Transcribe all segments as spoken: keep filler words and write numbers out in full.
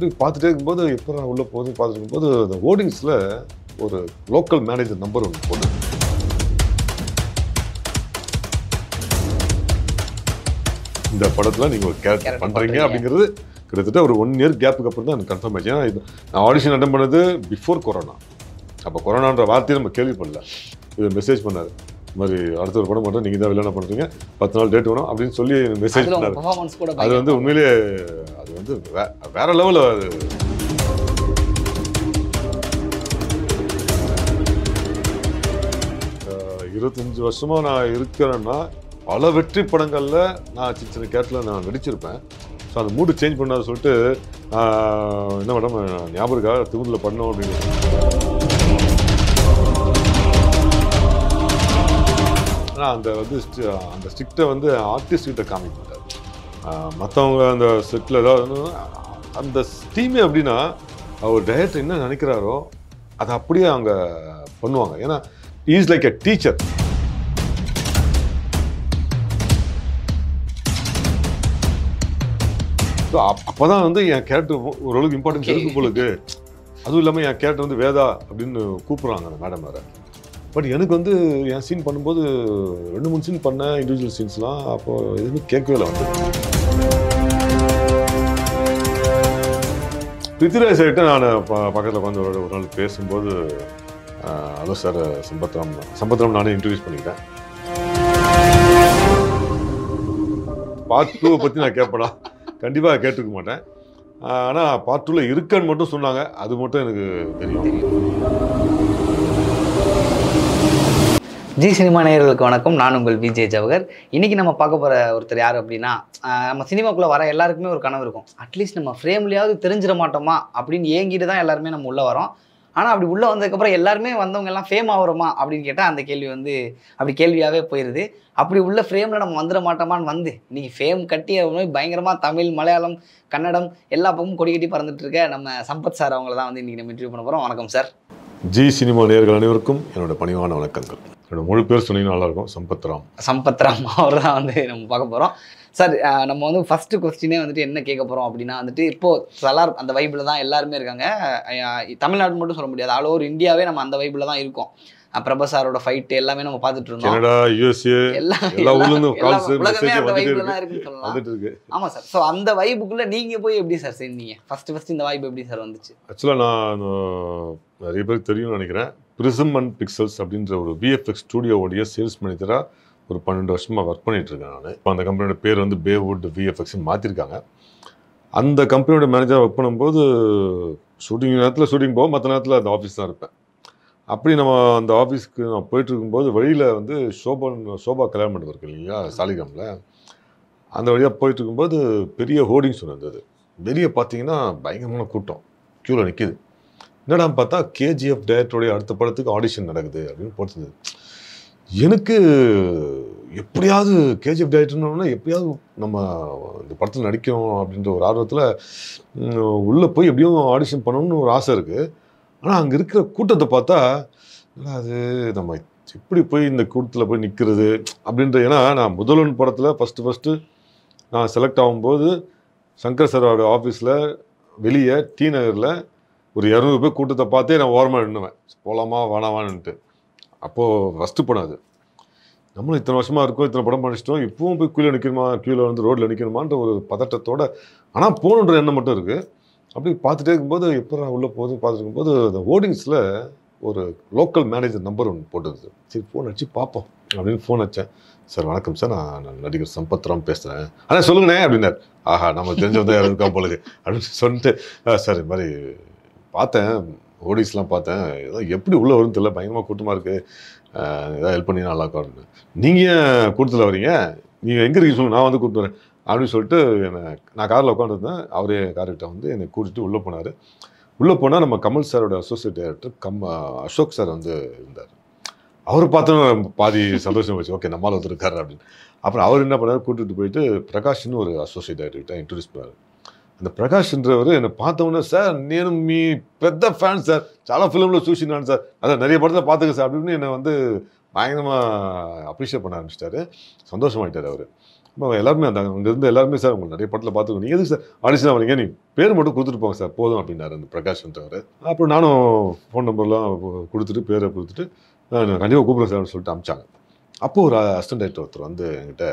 அப்படி பார்த்துட்டே இருக்கும்போது எப்போ நான் உள்ளே போதும் பார்த்துட்டு இருக்கும்போது அந்த ஹோர்டிங்ஸில் ஒரு லோக்கல் மேனேஜர் நம்பர் ஒன்று போடுது. இந்த படத்தில் நீங்கள் ஒரு கேரக்டர் பண்ணுறீங்க அப்படிங்கிறது கிட்டத்தட்ட ஒரு ஒன் இயர் கேப்புக்கு அப்புறம் தான் எனக்கு கன்ஃபார்ம் ஆச்சு. ஏன்னா இது நான் ஆடிஷன் அட்டன் பண்ணது பிஃபோர் கொரோனா. அப்போ கொரோனான்ற வார்த்தையை நம்ம கேள்விப்படல. இது மெசேஜ் பண்ணார், இது மாதிரி அடுத்த ஒரு படம் மட்டும் நீங்கள் தான் விளையாட பண்ணுறீங்க, பத்து நாள் டேட் வேணும் அப்படின்னு சொல்லி மெசேஜ் பண்ணார். அது வந்து உண்மையிலேயே அது வந்து வே வேறு லெவலில் அது. இருபத்தஞ்சி வருஷமாக நான் இருக்கிறேன்னா பல வெற்றி படங்களில் நான் சின்ன சின்ன கேட்டில் நான் நடிச்சிருப்பேன். ஸோ அந்த மூடு சேஞ்ச் பண்ணாத சொல்லிட்டு என்ன மேடம் ஞாபகம் திருமூரில் பண்ணோம் அப்படின்னு. ஆனால் அந்த வந்து அந்த ஸ்ட்ரிக்டை வந்து ஆர்டிஸ்ட்கிட்ட காமிக்க மாட்டார். மற்றவங்க அந்த ஸ்ட்ரிக்டில் ஏதாவது அந்த டீமே அப்படின்னா அவர் டைரக்டர் என்ன நினைக்கிறாரோ அதை அப்படியே அவங்க பண்ணுவாங்க. ஏன்னா is like a teacher. So அப்போ தான் வந்து என் கேரக்டர் ஓரளவுக்கு இம்பார்ட்டன்ஸ் இருக்கு உங்களுக்கு. அதுவும் இல்லாமல் என் கேரக்டர் வந்து வேதா அப்படின்னு கூப்பிட்றாங்க அந்த மேடம் வேறு. பட் எனக்கு வந்து என் சீன் பண்ணும்போது ரெண்டு மூணு சீன் பண்ணேன், இண்டிவிஜுவல் சீன்ஸ்லாம். அப்போது எதுவுமே கேட்கவே இல்லை. வந்து பிருத்விராஜ் சார்கிட்ட நான் பக்கத்தில் வந்து ஒரு ஒரு நாள் பேசும்போது, ஹலோ சார், சம்பத்ராம் சம்பத்ராம் நானே இன்ட்ரடியூஸ் பண்ணிக்கிட்டேன். பார்ட் டூவை பற்றி நான் கேட்பேனா? கண்டிப்பாக கேட்டுக்க மாட்டேன். ஆனால் பார்ட் டூவில் இருக்கான்னு மட்டும் சொன்னாங்க. அது மட்டும் எனக்கு தெரியும். ஜி சினிமா நேயர்களுக்கு வணக்கம். நான் உங்கள் விஜய் ஜவகர். இன்றைக்கி நம்ம பார்க்க போகிற ஒருத்தர் யார் அப்படின்னா, நம்ம சினிமாக்குள்ளே வர எல்லாருக்குமே ஒரு கனவு இருக்கும். அட்லீஸ்ட் நம்ம ஃப்ரேம்லையாவது தெரிஞ்சிட மாட்டோமா அப்படின்னு ஏங்கிட்டு தான் எல்லாருமே நம்ம உள்ளே வரோம். ஆனால் அப்படி உள்ளே வந்ததுக்கப்புறம் எல்லாருமே வந்தவங்க எல்லாம் ஃபேம் ஆகிறோமா அப்படின்னு கேட்டால் அந்த கேள்வி வந்து அப்படி கேள்வியாகவே போயிடுது. அப்படி உள்ள ஃப்ரேமில் நம்ம வந்துட மாட்டோமான்னு வந்து இன்றைக்கி ஃபேம் கட்டி அது பயங்கரமாக தமிழ், மலையாளம், கன்னடம் எல்லா பக்கமும் கொடி கட்டி பறந்துட்டு இருக்க நம்ம சம்பத் சார் அவங்கள தான் வந்து இன்றைக்கி நம்ம இன்டர்வியூ பண்ண போகிறோம். வணக்கம் சார். ஜி சினிமா நேயர்கள் அனைவருக்கும் என்னோட பணிவான வணக்கங்கள். என்னோட முழு பேர் சொன்னீங்கன்னா நல்லாயிருக்கும். சம்பத்ராம் சம்பத்ராம் அவர் தான் வந்து நம்ம பார்க்க போகிறோம். சார், நம்ம வந்து ஃபஸ்ட்டு கொஸ்டினே வந்துட்டு என்ன கேட்க போகிறோம் அப்படின்னா, வந்துட்டு இப்போது சலார் அந்த வைப்பில் தான் எல்லாருமே இருக்காங்க. தமிழ்நாடு மட்டும் சொல்ல முடியாது, ஆல் ஓவர் இந்தியாவே நம்ம அந்த வைப்பில் தான் இருக்கோம். பிரபாஸ் சாரோட ஃபைட் எல்லாமே நம்ம பார்த்துட்டு இருந்தோம். கனடா, யுஎஸ்ஏ, எல்லா உலகமே அந்த வைப்பில் தான் இருக்குன்னு சொல்லலாம். ஆமாம் சார். ஸோ அந்த வைப்புக்குள்ளே நீங்கள் போய் எப்படி சார் செஞ்சீங்க? ஃபஸ்ட்டு ஃபஸ்ட்டு இந்த வைப்பு எப்படி சார் வந்துச்சு? ஆக்சுவலாக நான் நிறைய பேருக்கு தெரியும்னு நினைக்கிறேன். பிரிசம் அண்ட் பிக்சல்ஸ் அப்படின்ற ஒரு விஎஃப்எக்ஸ் ஸ்டூடியோவோடைய சேல்ஸ் மேனேஜராக ஒரு பன்னெண்டு வருஷமாக ஒர்க் பண்ணிகிட்ருக்கேன் நான். இப்போ அந்த கம்பெனியோட பேர் வந்து பேவுட் விஎஃப்எக்ஸ்ன்னு மாற்றிருக்காங்க. அந்த கம்பெனியோட மேனேஜராக ஒர்க் பண்ணும்போது ஷூட்டிங் நேரத்தில் ஷூட்டிங் போவோம், மற்ற நேரத்தில் அந்த ஆஃபீஸ் தான் இருப்பேன். அப்படி நம்ம அந்த ஆஃபீஸ்க்கு நம்ம போயிட்டுருக்கும்போது வழியில் வந்து ஷோபன் ஷோபா கல்யாண மண்டபம் இருக்குது இல்லைங்களா, சாலிகிராமில். அந்த வழியாக போயிட்டுருக்கும்போது பெரிய ஹோர்டிங்ஸ் ஒன்று இருந்தது. வெளியே பார்த்தீங்கன்னா பயங்கரமான கூட்டம் க்யூவில் நிற்கிது. என்னடான்னு பார்த்தா கேஜிஎஃப் டைரக்டருடைய அடுத்த படத்துக்கு ஆடிஷன் நடக்குது அப்படின்னு போட்டுருந்தது. எனக்கு எப்படியாவது கேஜிஎஃப் டைரக்டர்னோன்னா எப்படியாவது நம்ம இந்த படத்தில் நடிக்கணும் அப்படின்ற ஒரு ஆர்வத்தில் உள்ளே போய் எப்படியும் ஆடிஷன் பண்ணணும்னு ஒரு ஆசை இருக்குது. ஆனால் அங்கே இருக்கிற கூட்டத்தை பார்த்தா அது நம்ம எப்படி போய் இந்த கூட்டத்தில் போய் நிற்கிறது அப்படின்ற. ஏன்னா நான் முதல்வன் படத்தில் ஃபஸ்ட்டு ஃபஸ்ட்டு நான் செலக்ட் ஆகும்போது சங்கர் சரோட ஆஃபீஸில் வெளியே டி நகரில் ஒரு இரநூறு பேர் கூட்டத்தை பார்த்தே நான் ஓரமாக நின்றுவேன், போகலாமா வேணாமான்னுட்டு. அப்போது ஃபஸ்ட்டு படம் அது. நம்மளும் இத்தனை வருஷமாக இருக்கும், இத்தனை படம் பண்ணிச்சிட்டோம், இப்போவும் போய் கீழே நிற்கணுமா, கீழே வந்து ரோட்டில் நிற்கணுமான்ற ஒரு பதட்டத்தோடு. ஆனால் போகணுன்ற எண்ணம் மட்டும் இருக்குது. அப்படி பார்த்துட்டே இருக்கும்போது எப்போ நான் உள்ளே போதும் பார்த்துட்டு இருக்கும்போது அந்த ஹோர்டிங்ஸில் ஒரு லோக்கல் மேனேஜர் நம்பர் ஒன்று போட்டுருது. சரி, ஃபோன் அடிச்சு பார்ப்போம் அப்படின்னு ஃபோன் அடித்தேன். சார் வணக்கம் சார், நான் நடிகர் சம்பத்ராம் பேசுகிறேன். ஆனால் சொல்லுங்கண்ணே அப்படின்னார். ஆஹா, நம்ம தெரிஞ்சவங்க யாரும் இருக்கா போலுது அப்படின்னு சொல்லிட்டு, சார் இது மாதிரி பார்த்தேன், ஹோர்டிங்ஸ்லாம் பார்த்தேன், ஏதோ எப்படி உள்ளே வரும்னு தெரியல, பயங்கரமாக கூட்டமாக இருக்குது, ஏதாவது ஹெல்ப் பண்ணி நல்லா இருக்கும். நீங்கள் கூட்டத்தில் வரீங்க, நீங்கள் எங்கே இருக்கீங்க சொல்லுங்கள், நான் வந்து கூப்பிட்டு வரேன் அப்படின்னு சொல்லிட்டு என்னை நான் காரில் உட்காந்துருந்தேன். அவரே கார்கிட்ட வந்து என்னை கூட்டிகிட்டு உள்ளே போனார். உள்ளே போனால் நம்ம கமல் சாரோட associate director cum Ashok sir வந்து இருந்தார். அவர் பார்த்தோன்னு பாதி சந்தோஷம் போச்சு, ஓகே நம்மளால் வந்துருக்காரு அப்படின்னு. அப்புறம் அவர் என்ன பண்ணார், கூட்டிகிட்டு போயிட்டு பிரகாஷ்னு ஒரு அசோசியேட் டைரக்டர்கிட்ட இன்ட்ரடியூஸ் பண்ணார். அந்த பிரகாஷ்ன்றவர் என்னை பார்த்தோன்னே, சார் நேனு மீ பெத்த ஃபேன் சார், சாலா ஃபிலிமில் சூசினான் சார், அதான் நிறைய படத்தில் பார்த்துக்க சார் அப்படின்னு என்னை வந்து பயங்கரமாக அப்ரிஷியேட் பண்ண ஆரம்பிச்சிட்டாரு, சந்தோஷமாகிட்டார் அவர். இப்போ எல்லாருமே அந்த அங்கேருந்து எல்லாருமே சார் உங்களுக்கு நிறைய படத்தில் பார்த்துக்கணும், நீங்கள் எதுக்கு சார் ஆடிஷன் வரீங்க, நீ பேர் மட்டும் கொடுத்துட்டு போங்க சார் போதும் அப்படின்னாரு அந்த பிரகாஷ்ன்றவர். அப்புறம் நானும் ஃபோன் நம்பர்லாம் கொடுத்துட்டு பேரை கொடுத்துட்டு நான் கண்டிப்பாக கூப்பிட்றேன் சார்னு சொல்லிட்டு அமிச்சாங்க. அப்போது ஒரு அசிஸ்டன்ட் டைரக்டர் ஒருத்தர் வந்து என்கிட்ட,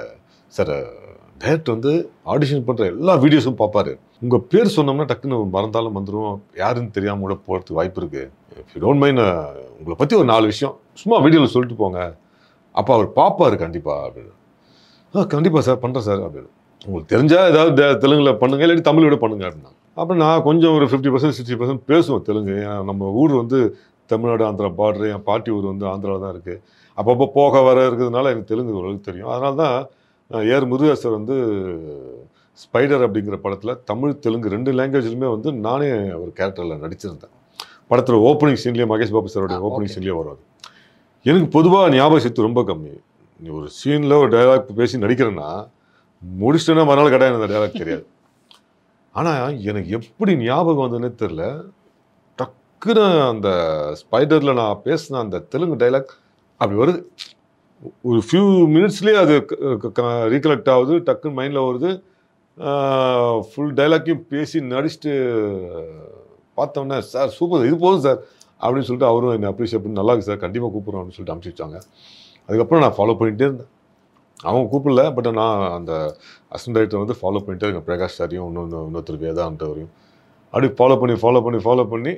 சார் டைரக்டர் வந்து ஆடிஷன் பண்ணுற எல்லா வீடியோஸும் பார்ப்பாரு, உங்கள் பேர் சொன்னோம்னா டக்குன்னு மறந்தாலும் வந்துடும், யாருன்னு தெரியாமல் கூட போகிறதுக்கு வாய்ப்பு இருக்குது. இஃப் யூ டோன்ட் மைண்ட் உங்களை பற்றி ஒரு நாலு விஷயம் சும்மா வீடியோவில் சொல்லிட்டு போங்க, அப்போ அவர் பார்ப்பார் கண்டிப்பாக அப்படின்னு. ஆ கண்டிப்பாக சார் பண்ணுறேன் சார் அப்படின்னு, உங்களுக்கு தெரிஞ்சால் ஏதாவது தெலுங்கில் பண்ணுங்கள், இல்லாட்டி தமிழோட பண்ணுங்க அப்படின்னா. அப்புறம் நான் கொஞ்சம் ஒரு ஃபிஃப்டி பர்சன்ட் சிக்ஸ்டி பர்சன்ட் பேசுவோம் தெலுங்கு, ஏன்னா நம்ம ஊர் வந்து தமிழ்நாடு ஆந்திரா பார்டரு, என் பாட்டி ஊர் வந்து ஆந்திராவில் தான் இருக்குது. அப்பப்போ போக வர இருக்கிறதுனால எனக்கு தெலுங்கு ஓரளவுக்கு தெரியும். அதனால தான் ஏர் முருகேசர் வந்து ஸ்பைடர் அப்படிங்கிற படத்தில் தமிழ் தெலுங்கு ரெண்டு லாங்குவேஜ்லுமே வந்து நானே ஒரு கேரக்டரில் நடிச்சிருந்தேன். படத்தில் ஓப்பனிங் சீன்லேயே மகேஷ் பாபு சாரோடைய ஓப்பனிங் சீன்லேயே வரும். எனக்கு பொதுவாக ஞாபக சக்தி ரொம்ப கம்மி, நீ ஒரு சீனில் ஒரு டைலாக் பேசி நடிக்கிறேன்னா முடிச்சிட்டேன்னா மறுநாள் கிடையாது அந்த டைலாக் தெரியாது. ஆனால் எனக்கு எப்படி ஞாபகம் வந்ததுன்னே தெரில, டக்குன்னு அந்த ஸ்பைடரில் நான் பேசின அந்த தெலுங்கு டைலாக் அப்படி வருது. ஒரு ஃபியூ மினிட்ஸ்லேயே அது ரீகலெக்ட் ஆகுது, டக்குன்னு மைண்டில் வருது. ஃபுல் டைலாக்கையும் பேசி நடிச்சுட்டு பார்த்தோன்னே சார் சூப்பர் இது போதும் சார் அப்படின்னு சொல்லிட்டு அவரும் என்னை அப்ரிஷியேட் பண்ணி நல்லா இருக்குது சார் கண்டிப்பாக கூப்பிட்றோம் அப்படின்னு சொல்லிட்டு அனுப்பிச்சி வச்சாங்க. அதுக்கப்புறம் நான் ஃபாலோ பண்ணிகிட்டே இருந்தேன், அவங்க கூப்பிடல பட் நான் அந்த அசிஸ்டன்ட் டைரக்டர் வந்து ஃபாலோ பண்ணிகிட்டே இருக்கேன், பிரகாஷ் சாரையும் இன்னொன்று இன்னொருத்தர் வேதாந்தவரையும் அப்படி ஃபாலோ பண்ணி ஃபாலோ பண்ணி ஃபாலோ பண்ணி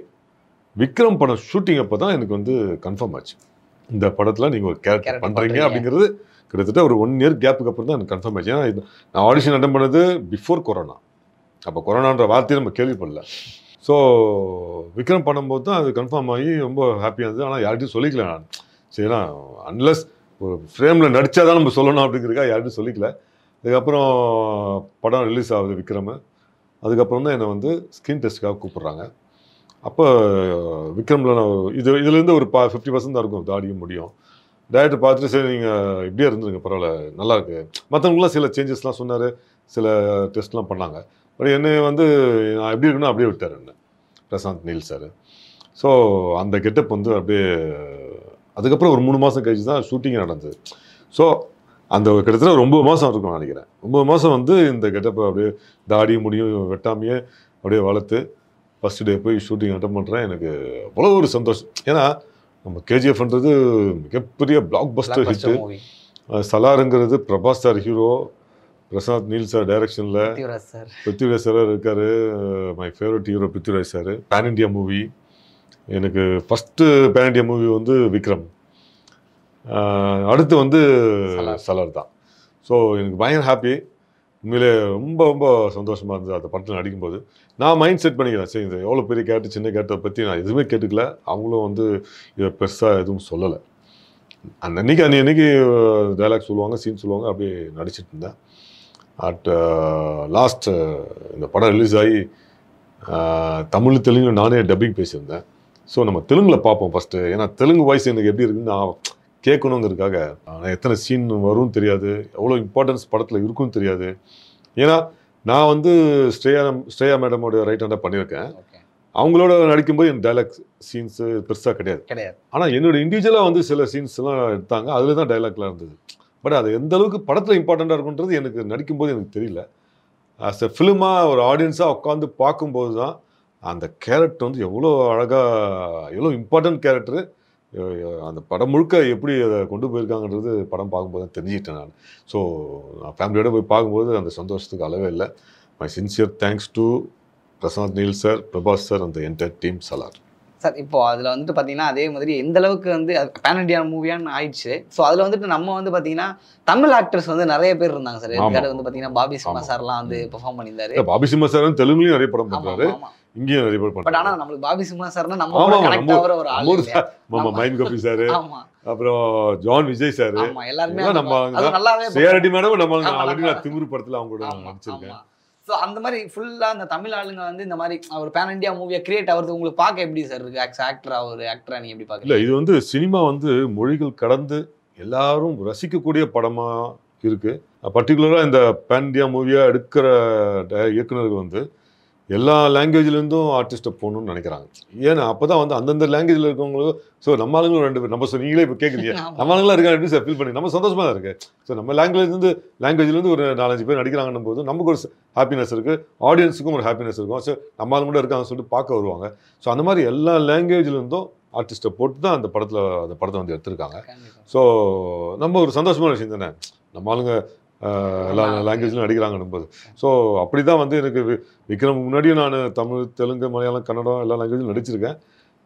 விக்ரம் படம் ஷூட்டிங் அப்போ தான் எனக்கு வந்து கன்ஃபார்ம் ஆச்சு, இந்த படத்தில் நீங்கள் ஒரு கேரக்டர் பண்ணுறீங்க அப்படிங்கிறது. கிட்டத்தட்ட ஒரு ஒன் இயர் கேப்புக்கு அப்புறம் தான் எனக்கு கன்ஃபார்ம் ஆச்சு. ஏன்னா நான் ஆடிஷன் அட்டன் பண்ணது பிஃபோர் கொரோனா, அப்போ கொரோனான்ற வார்த்தையை நம்ம கேள்விப்படல. ஸோ விக்ரம் பண்ணும்போது தான் அது கன்ஃபார்ம் ஆகி ரொம்ப ஹாப்பியாக இருந்தது. ஆனால் யார்கிட்டையும் சொல்லிக்கல நான், சரிண்ணா அன்லஸ் ஒரு ஃப்ரேமில் நடித்தா தான் நம்ம சொல்லணும் அப்படிங்கிறக்கா யார்கிட்டையும் சொல்லிக்கல. அதுக்கப்புறம் படம் ரிலீஸ் ஆகுது விக்ரம், அதுக்கப்புறம் தான் என்னை வந்து ஸ்கிரீன் டெஸ்ட்டுக்காக கூப்பிட்றாங்க. அப்போ விக்ரமில் நான் இது இதுலேருந்து ஒரு பா ஃபிஃப்டி பர்சன்ட் தான் இருக்கும் தாடியும் முடியும். டைரக்டர் பார்த்துட்டு சரி நீங்கள் இப்படியே இருந்துருங்க பரவாயில்ல நல்லாயிருக்கு, மற்றவங்களாம் சில சேஞ்சஸ்லாம் சொன்னார், சில டெஸ்ட்லாம் பண்ணாங்க. பட் என்னை வந்து நான் எப்படி இருக்குன்னா அப்படியே விட்டார் என்ன பிரசாந்த் நீல் சார். ஸோ அந்த கெட்டப் வந்து அப்படியே அதுக்கப்புறம் ஒரு மூணு மாதம் கழிச்சு தான் ஷூட்டிங் நடந்தது. ஸோ அந்த கிட்டத்தட்ட ஒரு ஒம்பது மாதம் இருக்கும் நினைக்கிறேன், ஒம்பது மாதம் வந்து இந்த கெட்டப்பை அப்படியே தாடி முடியும் வெட்டாமையே அப்படியே வளர்த்து ஃபஸ்ட்டு டே போய் ஷூட்டிங் அட்டன் பண்ணுறேன். எனக்கு அவ்வளோ ஒரு சந்தோஷம், ஏன்னா நம்ம கேஜிஎஃப்ன்றது மிகப்பெரிய பிளாக் பஸ்டர் ஹிட்டு, சலாருங்கிறது Prabhas sir hero, Prashanth Neel sir டைரக்ஷனில், பிருத்விராஜ் சார் இருக்கார், my favourite hero Prithviraj sir. Pan India movie, எனக்கு ஃபஸ்ட்டு பேன் இண்டியா மூவி வந்து விக்ரம், அடுத்து வந்து சலார் தான். ஸோ எனக்கு பயங்கர ஹாப்பி, உண்மையிலே ரொம்ப ரொம்ப சந்தோஷமாக இருந்தது அந்த படத்தில் நடிக்கும்போது. நான் மைண்ட் செட் பண்ணிக்கிறேன் சரி இது எவ்வளோ பெரிய கேட்டு சின்ன கேட்டதை பற்றி நான் எதுவுமே கேட்டுக்கல, அவங்களும் வந்து இதை பெருசாக எதுவும் சொல்லலை. அந்த அன்றைக்கி அன்றைக்கி அன்றைக்கி டைலாக் சொல்லுவாங்க சீன் சொல்லுவாங்க அப்படியே நடிச்சிட்டு இருந்தேன். அட் லாஸ்ட் இந்த படம் ரிலீஸ் ஆகி தமிழ் தெலுங்கு நானே டப்பிங் பேசியிருந்தேன். ஸோ நம்ம தெலுங்கில் பார்ப்போம் ஃபஸ்ட்டு, ஏன்னா தெலுங்கு வாய்ஸ் எனக்கு எப்படி இருக்குன்னு நான் கேட்கணுங்கிறதுக்காக. ஆனால் எத்தனை சீன் வரும்னு தெரியாது, எவ்வளோ இம்பார்ட்டன்ஸ் படத்தில் இருக்குன்னு தெரியாது. ஏன்னா நான் வந்து ஸ்ரேயா ஸ்ரேயா மேடமோட ரைட் ஹேண்டாக பண்ணியிருக்கேன், அவங்களோட நடிக்கும்போது என் டைலாக் சீன்ஸு பெருசாக கிடையாது கிடையாது ஆனால் என்னோடய இண்டிவிஜுவலாக வந்து சில சீன்ஸ்லாம் எடுத்தாங்க, அதில் தான் டைலாக்லாம் இருந்தது. பட் அது எந்த அளவுக்கு படத்தில் இம்பார்ட்டண்ட்டாக இருக்குன்றது எனக்கு நடிக்கும்போது எனக்கு தெரியல. ஆஸ் எ ஃபிலிமாக ஒரு ஆடியன்ஸாக உட்காந்து பார்க்கும்போது தான் அந்த கேரக்டர் வந்து எவ்வளோ அழகாக எவ்வளோ இம்பார்ட்டன்ட் கேரக்டரு, அந்த படம் முழுக்க எப்படி அதை கொண்டு போயிருக்காங்கன்றது படம் பார்க்கும்போது தான் தெரிஞ்சுக்கிட்டேன் நான். ஸோ நான் ஃபேமிலியோடு போய் பார்க்கும்போது அந்த சந்தோஷத்துக்கு அளவே இல்லை. My sincere thanks to Prashanth Neel sir, Prabhas sir, அந்த என்டையர் டீம் சலார் சார். இப்போ அதில் வந்துட்டு பார்த்தீங்கன்னா அதே மாதிரி எந்த அளவுக்கு வந்து பேன் இண்டியா மூவியான்னு ஆயிடுச்சு. ஸோ அதில் வந்துட்டு நம்ம வந்து பார்த்தீங்கன்னா தமிழ் ஆக்டர்ஸ் வந்து நிறைய பேர் இருந்தாங்க சார். எதுக்காக வந்து பார்த்தீங்கன்னா பாபி சிம்மா சார்லாம் வந்து பெர்ஃபார்ம் பண்ணியிருந்தாரு. பாபி சிம்மா சார் வந்து தெலுங்குலையும் நிறைய படம் பண்ணுறாரு, இங்கேயும் நிறைய பேர் பண்ணுறாங்க. பட் ஆனால் நம்மளுக்கு பாபி சிம்மா சார்னா நம்ம கனெக்ட் ஆகிற ஒரு ஆளு சார். ஆமாம், மைண்ட் கபி சார், அப்புறம் ஜான் விஜய் சார், எல்லாருமே நம்ம நல்லாவே சேரடி மேடம் நம்ம ஆல்ரெடி நான் திமிரு படத்தில் அவங்களோட நடிச்சிருக்கேன். ஸோ அந்த மாதிரி ஃபுல்லாக அந்த தமிழ் ஆளுங்க வந்து இந்த மாதிரி ஒரு பேன் இண்டியா மூவியை கிரியேட் ஆகிறது உங்களுக்கு பார்க்க எப்படி சார் இருக்குது? ஆக்ஸ் ஆக்டராக ஒரு ஆக்டராக நீங்கள் எப்படி பார்க்க? இல்லை, இது வந்து சினிமா வந்து மொழிகள் கடந்து எல்லாரும் ரசிக்கக்கூடிய படமாக இருக்குது. பர்டிகுலராக இந்த பேன் இண்டியா மூவியாக எடுக்கிற இயக்குநர்கள் வந்து All languages are artists. language. So, we are going to We are going to So, we language. language is audience happiness. So, all languages are artists. So, we are So, Uh, la language la nadikraanga so apdi da vandu enakku vikram munadi nanu tamil telugu malayalam kannada ella language la nadichirukken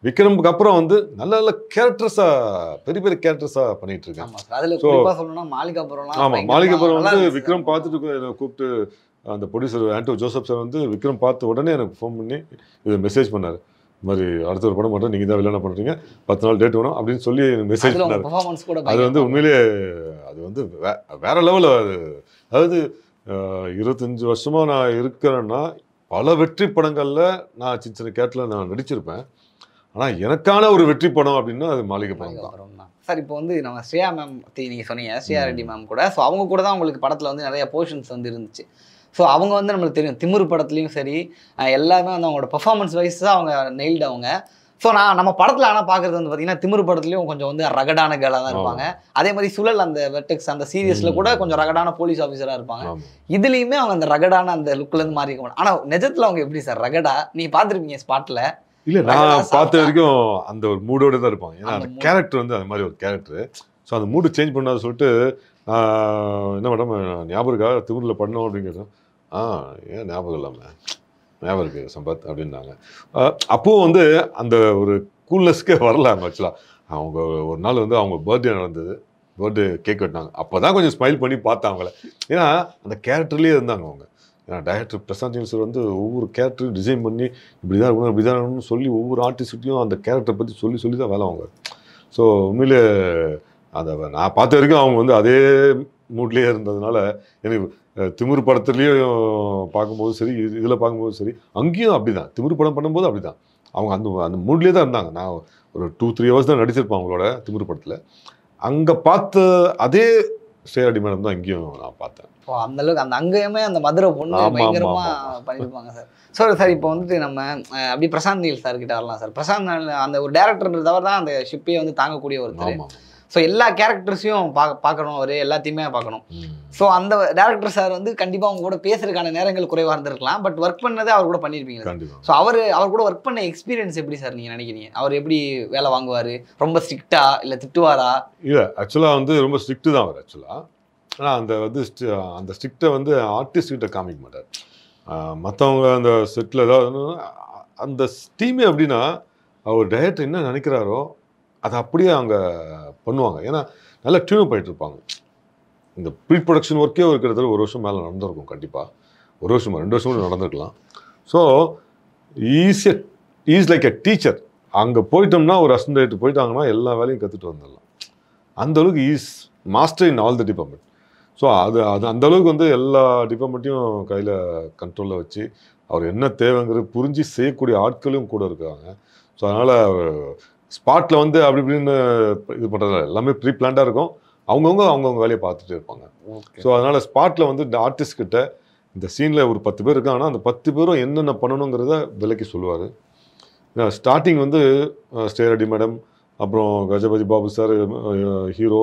vikram ku apra vandu nalla nalla characters ah periya periya characters ah panniterken amma adha kuripa solana malikapuram la amma malikapuram vandu vikram paathu kooptu and the producer Anto Joseph sir vandu vikram paathu odane enakku phone panni idu message pannaru மரி அடுத்த ஒரு படம் மட்டும் நீங்க தான் வில்லனா பண்றீங்க பத்து நாள் டேட் வேணும் அப்படி சொல்லி மெசேஜ் பண்ணாரு. பெர்ஃபார்மன்ஸ் கூட அது வந்து உண்மையிலே அது வந்து வேற லெவல்ல அது இருபத்தஞ்சு வருஷமா நான் இருக்கறேன்னா பல வெற்றி படங்கள்ல நான் சின்ன சின்ன கேட்ல நான் நடிச்சிருப்பேன். ஆனா எனக்கான ஒரு வெற்றி படம் அப்படினா அது மாளிகை படம் தான். சார் இப்போ வந்து நம்ம ஸ்ரேயா மேம் தீ நீங்க சொன்னீங்க ஸ்ரேயா ரெட்டி மேம் கூட சோ அவங்க கூட தான் உங்களுக்கு படத்துல வந்து நிறைய போஷன்ஸ் வந்து இருந்துச்சு. So, அவங்க வந்து நமக்கு தெரியும் திமிரு படத்துலயும் சரி எல்லாமே வந்து அவங்களோட பெர்ஃபார்மன்ஸ் வைஸ் தான் அவங்க நெயில்ட் அவங்க சோ நான் நம்ம படத்துல ஆனா பாக்குறது வந்து பாத்தீங்கன்னா திமிரு படத்துலயும் கொஞ்சம் வந்து ரகடான கேளா தான் இருப்பாங்க அதே மாதிரி சுழல் அந்த வெர்டெக்ஸ் அந்த சீரியஸ்ல கூட கொஞ்சம் ரகடான போலீஸ் ஆபீசரா இருப்பாங்க இதுலயுமே அவங்க அந்த ரகடான அந்த லுக்ல இருந்து மாறி இருக்காங்க ஆனா நிஜத்துல அவங்க எப்படி சார் ரகடா நீ பாத்துருப்பீங்க ஸ்பாட்ல இல்ல நான் பார்த்த வரைக்கும் அந்த ஒரு மூடோட தான் இருப்பாங்க ஏன்னா அந்த கரெக்டர் வந்து அந்த மாதிரி ஒரு கரெக்டர் சோ அந்த மூட் சேஞ்ச் பண்ணாத சொல்லிட்டு என்ன மேடம் ஞாபகர்கா திமிருல பண்ணோம் அப்படிங்கறது Ah, yeah, never will never get some but I didn't know. Uh upon the under coolness cave or lamb much la birthday and the birthday cake at Nang. Smile Pony Patangla. You know, and the character leader Nang. Director Prashanth Neel on the over character design money, Bizarre Bizarre solely over artist on the character but solely solely the Valanga. So Mille Paterga Mood layer and the Thimiru Padathileyo paakumbodhu seri idhula paakumbodhu seri angiyum appadithaan Thimiru padam pannumbodhu appadithaan avanga andha andha mood laye dhaan irundanga na oru two three hours dhaan nadichirpa avangaloda Thimiru padathile anga paatha adhe Sheradi madam dhaan angiyum na paathen so andha alukku andha angayume andha madura ponnu bayangirama pannirupanga sir so sir ipo vandu nama abbi Prashanth Neel sir kitta varala sir Prashanth Neel andha oru director irundavara dhaan andha ship e vandu thaanga koodiya oru So, all characters you பார்க்கணும் ஒரே எல்லாத்தையுமே பார்க்கணும் so அந்த director sir வந்து கண்டிப்பா அவங்க கூட பேசிறதுக்கான நேரங்கள் குறைவா இருந்திருக்கலாம் பட் வர்க் பண்ணதே அவர் கூட பண்ணிருப்பீங்க சோ அவர் அவர் கூட வர்க் பண்ண எக்ஸ்பீரியன்ஸ் எப்படி சார் நீங்க நினைக்கிறீங்க அவர் எப்படி வேலை வாங்குவாரு ரொம்ப ஸ்ட்ரிக்ட்டா இல்ல திட்டுவாரா இல்ல एक्चुअली வந்து ரொம்ப ஸ்ட்ரிக்ட் தான் அவர் एक्चुअली ஆனா அந்த வந்து அந்த ஸ்ட்ரிக்ட்ட வந்து ஆர்டிஸ்ட் கிட்ட காமிக்க மாட்டார் மத்தவங்க அந்த செட்ல அந்த டீம் அப்படினா அவர் டைரக்டர் என்ன நினைக்கிறாரோ அது அப்படியே அவங்க பண்ணுவாங்க ஏனா நல்ல டியூன் பண்ணிட்டு இருப்பாங்க இந்த ப்ரீ ப்ரொடக்ஷன் வர்க்கே ஒரு கிட்டத்தட்ட ஒரு வருஷம் மேல நடந்துருக்கும் கண்டிப்பா ஒரு வருஷம் ரெண்டு வருஷம் நடந்துருக்கலாம் so is is like a teacher அங்க போய்ட்டோம்னா ஒரு அசிஸ்டன்ட் போய்ட்டாங்கன்னா எல்லா வேலையும் கத்துட்டு வந்துடலாம் அந்த அளவுக்கு is master in all the department so அது அந்த அளவுக்கு வந்து எல்லா டிபார்ட்மென்ட்டையும் கையில கண்ட்ரோல்ல வச்சு அவர் என்ன தேவைங்கறது புரிஞ்சு செய்யக்கூடிய ஆட்களும் கூட இருக்காங்க சோ அதனால Spot on the Lame pre planter go, Angonga Valley Path. So another spot on the artist cutter, the scene level Patiburgana, the Patiburo, end on a Panonga, Velaki Sulare. Now starting on the Stair Adi Madam, Abro, Gajabaji Babu Sir, Hero,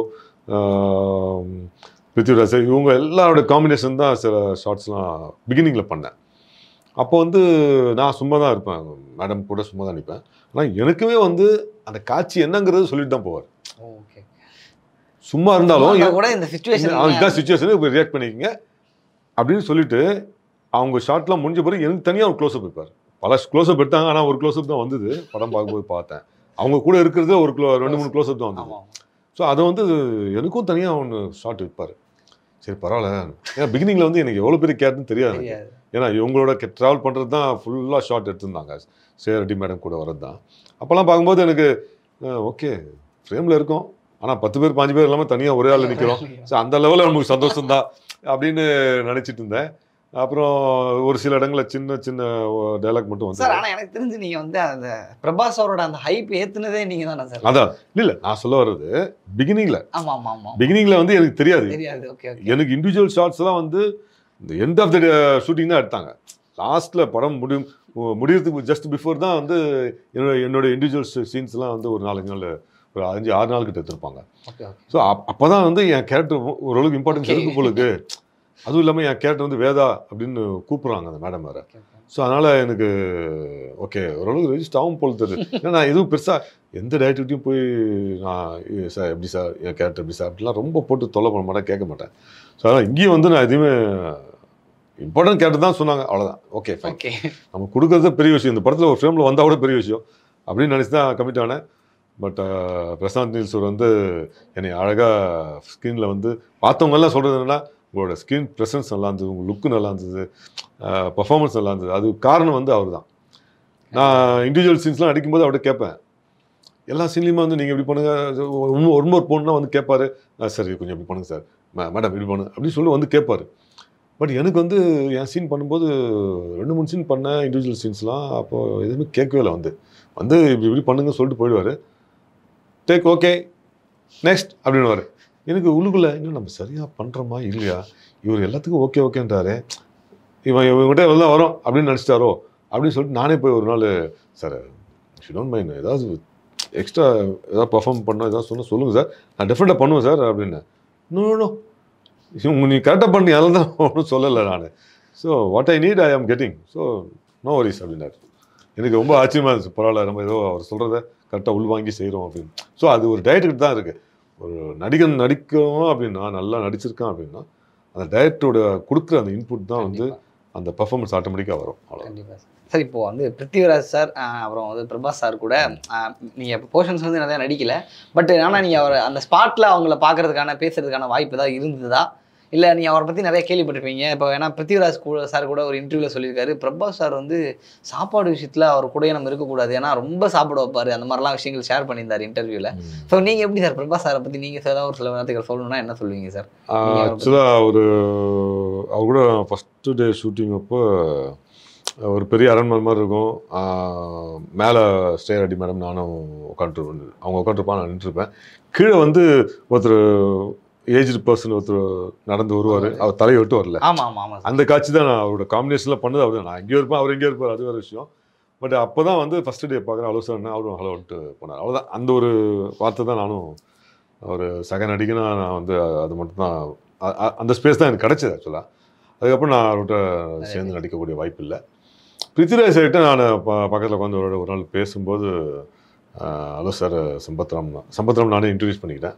Prithviraj, Yunga, a lot of combination shots beginning Lapanda. Upon the Nasumana, Madam Pudas Madanipa. நான் எனக்குமே வந்து அந்த காட்சி என்னங்கறது சொல்லிட்டு தான் போவார் okay சும்மா இருந்தாலும் கூட இந்த சிச்சுவேஷன் அந்த சிச்சுவேஷனுக்கு ரியாக்ட் பண்ணிக்கங்க அப்படி சொல்லிட்டு அவங்க ஷாட்ல முடிஞ்ச பிறகு எனக்கு தனியா ஒரு க்ளோஸ் அப் வைப்பார் பல க்ளோஸ் அப் எடுத்தாங்க ஆனா ஒரு க்ளோஸ் அப் தான் வந்தது படம் பாக்கும்போது பார்த்தேன் அவங்க கூட இருக்குறது ஒரு ரெண்டு மூணு க்ளோஸ் அப் தான் வந்தது சோ அது வந்து எனக்கும் தனியா ஒரு ஷாட் வைப்பார் சரி பரவாயில்லை நான் பிகினிங்ல வந்து எனக்கு எவ்வளவு பெரிய கேட்னு தெரியாது ஏனா இவங்களோட டிராவல் பண்றது தான் ஃபுல்லா ஷாட் எடுத்துட்டாங்க சேரடி மேடம் கூட வரது தான் அப்பலாம் பாக்கும்போது எனக்கு ஓகே ஃப்ரேம்ல இருக்கும் ஆனா பத்து பேர் பாஞ்சு பேர் இல்லாம தனியா ஒரே ஆளு நிக்கிறோம் சோ அந்த லெவல்ல நமக்கு சந்தோஷம் தான் அப்படினு நினைச்சிட்டு இருந்தேன் அப்புறம் ஒரு சில இடங்கள்ல சின்ன சின்ன டயலாக் மட்டும் வந்து சார் ஆனா எனக்கு தெரிஞ்சு நீங்க வந்து அந்த பிரபாஸ் அவரோட அந்த ஹைப் ஏத்துனதே நீங்க தானா சார் அத இல்ல நான் சொல்ல வரது பிகினிங்ல ஆமா ஆமா ஆமா பிகினிங்ல வந்து எனக்கு தெரியாது தெரியாது ஓகே ஓகே எனக்கு இன்டிவிஜுவல் ஷாட்ஸ்லாம் வந்து The end of the shooting, I Last la padam mudiyum mudiyirthukku just before da vandu ennoda individual scenes la vandu oru four naal oru five six naal kitta eduthupaanga. Okay. So appo da vandu en character oru aluk importance irukku polukku. Adhu illama en character vandu Veda appdinu koopuraanga the madam vera. So anala enakku okay oru aluk register avum poludhu. Na edhu persa endha dietitiyum poi na sir appdi sir en character appdi sir appdilla romba potu tholla panna maata kekka maata. So ana ingiye vandu na edhume important character தான் சொன்னாங்க அவ்வளவுதான் okay fine okay நம்ம குடுக்குறது பெரிய விஷயம் இந்த படத்துல ஒரு ஃப்ரேம்ல வந்தா கூட பெரிய விஷயம் அப்படி நினைச்சு தான் கமிட் ஆனேன் பட் பிரசாந்த் நீல் சார் வந்து என்னை அழகா ஸ்கிரீன்ல வந்து பார்த்தவங்க எல்லாம் சொல்றது என்னன்னா உங்களோட ஸ்கிரீன் பிரசன்ஸ் நல்லா இருந்தது உங்க லுக் நல்லா இருந்தது பெர்ஃபார்மன்ஸ் நல்லா இருந்தது அது காரணம் வந்து அவர்தான் நான் இன்டிவிஜுவல் சீன்ஸ்லாம் அடிக்கும்போது அவட கேட்பேன் எல்லா சீன்லயும் வந்து நீங்க இப்படி பண்ணுங்க ஒரு மோர் போன்னா வந்து கேட்பாரு சரி கொஞ்சம் இப்படி பண்ணுங்க சார் மேடம் இப்படி பண்ணுங்க அப்படி சொல்லி வந்து கேட்பாரு பட் எனக்கு வந்து என் சீன் பண்ணும்போது ரெண்டு மூணு சீன் பண்ண இண்டிவிஜுவல் சீன்ஸ்லாம் அப்போ எதுவுமே கேட்கவே இல்லை வந்து வந்து இப்படி இப்படி பண்ணுங்க சொல்லிட்டு போயிடுவார் டேக் ஓகே நெக்ஸ்ட் அப்படின்னுவார் எனக்கு உள்ளுக்குள்ளே இன்னும் நம்ம சரியாக பண்ணுறோமா இல்லையா இவர் எல்லாத்துக்கும் ஓகே ஓகேன்றாரு இவன் இவங்ககிட்ட எல்லாம் வரும் அப்படின்னு நினச்சிட்டாரோ அப்படின்னு சொல்லிட்டு நானே போய் ஒரு நாள் சார் ஷி டோன்ட் மைண்ட் ஏதாவது எக்ஸ்ட்ரா ஏதாவது பர்ஃபார்ம் பண்ணோம் ஏதாவது சொன்னால் சொல்லுங்கள் சார் நான் டெஃபினட்டாக பண்ணுவேன் சார் அப்படின்னு இன்னொன்னு நீ கரெக்டாக பண்ணி அதெல்லாம் தான் ஒன்றும் சொல்லலை நான் so what I need I am getting so no worries அப்படின்னாரு எனக்கு ரொம்ப ஆச்சரியமாக இருந்துச்சு பரவாயில்ல நம்ம ஏதோ அவர் சொல்கிறத கரெக்டாக உள்வாங்கி செய்கிறோம் அப்படின்னு ஸோ அது ஒரு டைரக்டர் தான் இருக்குது ஒரு நடிகன் நடிக்கிறோம் அப்படின்னா நல்லா நடிச்சிருக்கான் அப்படின்னா அந்த டைரக்டரோட கொடுக்குற அந்த இன்புட் தான் வந்து அந்த பர்ஃபார்மன்ஸ் ஆட்டோமேட்டிக்காக வரும் அவ்வளோ சார் இப்போது வந்து பிருத்திவிராஜ் சார் அப்புறம் வந்து பிரபாஸ் சார் கூட நீங்கள் இப்போ போர்ஷன்ஸ் வந்து நிறையா நடிக்கலை பட் ஆனால் நீங்கள் அவர் அந்த ஸ்பாட்டில் அவங்கள பார்க்குறதுக்கான பேசுகிறதுக்கான வாய்ப்பு ஏதாவது இருந்ததா இல்லை நீங்கள் அவரை பற்றி நிறையா கேள்விப்பட்டிருப்பீங்க இப்போ ஏன்னா பிருத்திவிராஜ் கூட சார் கூட ஒரு இன்டர்வியூவில் சொல்லியிருக்காரு பிரபாஸ் சார் வந்து சாப்பாடு விஷயத்தில் அவர் கூடயே நம்ம இருக்கக்கூடாது ஏன்னா ரொம்ப சாப்பிட வைப்பார் அந்த மாதிரிலாம் விஷயங்கள் ஷேர் பண்ணியிருந்தார் இன்டர்வியூவில் ஸோ நீங்கள் எப்படி சார் பிரபாஸ் சாரை பற்றி நீங்கள் சார் ஒரு சில வார்த்தைகள் சொல்லணும்னா என்ன சொல்லுவீங்க சார் ஆக்சுவலாக ஒரு அவர் கூட ஃபஸ்ட்டு டே ஷூட்டிங் அப்போ ஒரு பெரிய அரண்மனை மாதிரி இருக்கும் மேலே ஸ்டேர் அடி மேடம் நானும் உட்காந்துட்டு அவங்க உட்காந்துருப்பான் நான் நின்றுருப்பேன் கீழே வந்து ஒருத்தர் ஏஜ்டு பர்சன் ஒருத்தர் நடந்து வருவார் அவர் தலையை விட்டு வரல அந்த காட்சி தான் நான் அவரோட காம்பினேஷனில் பண்ணது அவர் நான் எங்கேயும் இருப்பேன் அவர் எங்கேயும் இருப்பார் அது வேறு விஷயம் பட் அப்போ தான் வந்து ஃபஸ்ட்டு டே பார்க்குறேன் அவ்வளோ சார் அவரும் ஹலோ விட்டு போனார் அவ்வளோதான் அந்த ஒரு வார்த்தை தான் நானும் அவர் சக நடிகனா நான் வந்து அது மட்டும்தான் அந்த ஸ்பேஸ் தான் எனக்கு கிடச்சிது ஆக்சுவலாக அதுக்கப்புறம் நான் அவர்கிட்ட சேர்ந்து நடிக்கக்கூடிய வாய்ப்பு இல்லை பிருத்திவிராஜ் சார்கிட்ட நான் ப பக்கத்தில் உட்காந்து ஒரு ஒரு நாள் பேசும்போது ஹலோ சார் சம்பத்ராம் சம்பத்ராம் நானே இன்ட்ரடியூஸ் பண்ணிக்கிட்டேன்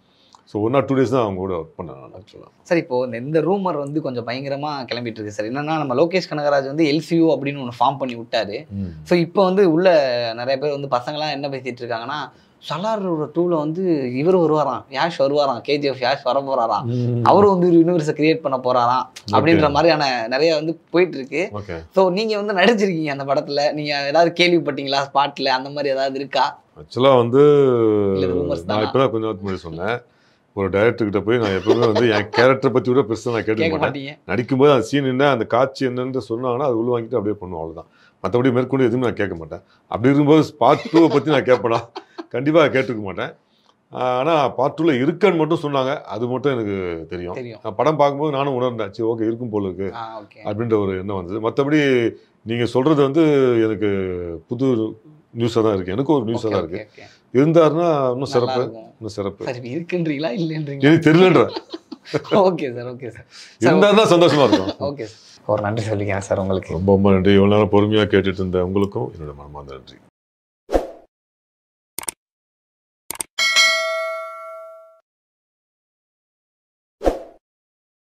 so one or two days தான் அவங்க கூட ஒர்க் பண்ணேன் ஆக்சுவலாக சார் இப்போது இந்த ரூமர் வந்து கொஞ்சம் பயங்கரமாக கிளம்பிட்டு இருக்கு சார் என்னன்னா நம்ம லோகேஷ் கனகராஜ் வந்து எல்சியூ அப்படின்னு ஒன்று ஃபார்ம் பண்ணி விட்டாரு ஸோ இப்போ வந்து உள்ள நிறைய பேர் வந்து பசங்களாம் என்ன பேசிகிட்டு இருக்காங்கன்னா சலாரோட டூவில் வந்து இவர் வருவாராம் யாஷ் வருவாராம் கேஜிஎஃப் யாஷ் வர போறாராம் அவரும் வந்து ஒரு யூனிவர்ஸை கிரியேட் பண்ண போறாராம் அப்படின்ற மாதிரியான நிறைய வந்து போயிட்டு இருக்கு ஸோ நீங்க வந்து நடிச்சிருக்கீங்க அந்த படத்துல நீங்க ஏதாவது கேள்விப்பட்டீங்களா ஸ்பாட்ல அந்த மாதிரி ஏதாவது இருக்கா ஆக்சுவலா வந்து நான் இப்பதான் கொஞ்சம் முன்னாடி சொன்னேன் ஒரு டைரக்டர்கிட்ட போய் நான் எப்பவுமே வந்து என் கேரக்டர் பத்தி கூட பெருசாக நான் கேட்டுக்க மாட்டேன் நடிக்கும்போது அந்த சீன் என்ன அந்த காட்சி என்னன்னு சொன்னாங்கன்னா அது உள்ள வாங்கிட்டு அப்படியே பண்ணுவோம் அவ்வளோதான் மற்றபடி மேற்கொண்டு எதுவுமே நான் கேட்க மாட்டேன் அப்படி இருக்கும்போது ஸ்பாட் டூவை பற்றி நான் கேட்பேனா கண்டிப்பாக கேட்டுக்க மாட்டேன் ஆனால் பார்ட் டூவில் இருக்கான்னு மட்டும் சொன்னாங்க அது மட்டும் எனக்கு தெரியும் நான் படம் பார்க்கும்போது நானும் உணர்ந்தேன் சரி ஓகே இருக்கும் போல இருக்கு அப்படின்ற ஒரு எண்ணம் வந்தது மற்றபடி நீங்கள் சொல்கிறது வந்து எனக்கு புது நியூஸாக தான் இருக்குது எனக்கும் ஒரு நியூஸாக தான் இருக்குது இருந்தாருன்னா இன்னும் சிறப்பு இன்னும் சிறப்பு இருக்குன்றீங்களா இல்லைன்றீங்களா எனக்கு தெரியலன்ற ஓகே சார் ஓகே சார் இருந்தாருன்னா சந்தோஷமாக இருக்கும் ஓகே சார் ஒரு நன்றி சொல்லிக்கிறேன் சார் உங்களுக்கு ரொம்ப ரொம்ப நன்றி இவ்வளோ நேரம் பொறுமையாக கேட்டுட்டு இருந்தேன் உங்களுக்கும் என்னோட மனமார்ந்த நன்றி.